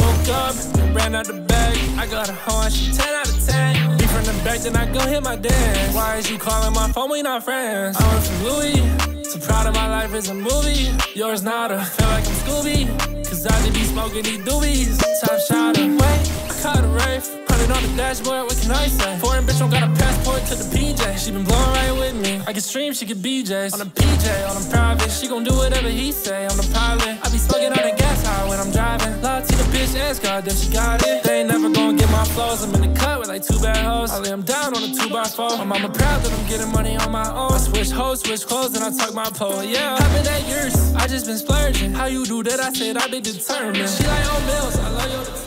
Woke up and ran out the bag. I got a hunch, 10 out of 10. Be from the back, then I go hit my dance. Why is you calling my phone? We not friends. I went from Louis, so proud of my life is a movie. Yours not a, feel like I'm Scooby, cause I just be smoking these doobies. Top shot away, I caught a rave. On the dashboard, what can I say? Foreign bitch don't got a passport to the PJ. She been blowing right with me. I can stream, she can BJs. On a PJ, on a private, she gon' do whatever he say. On the pilot, I be smoking on the gas high when I'm driving. Lie to the bitch, ass goddamn, she got it. They ain't never gon' get my flows. I'm in the cut with like two bad hoes. I lay them down on a 2x4. My mama proud that I'm getting money on my own. I switch hoes, switch clothes, and I tuck my pole. Yeah, I've been 8 years, I just been splurging. How you do that? I said I be determined. She like old bills, I love your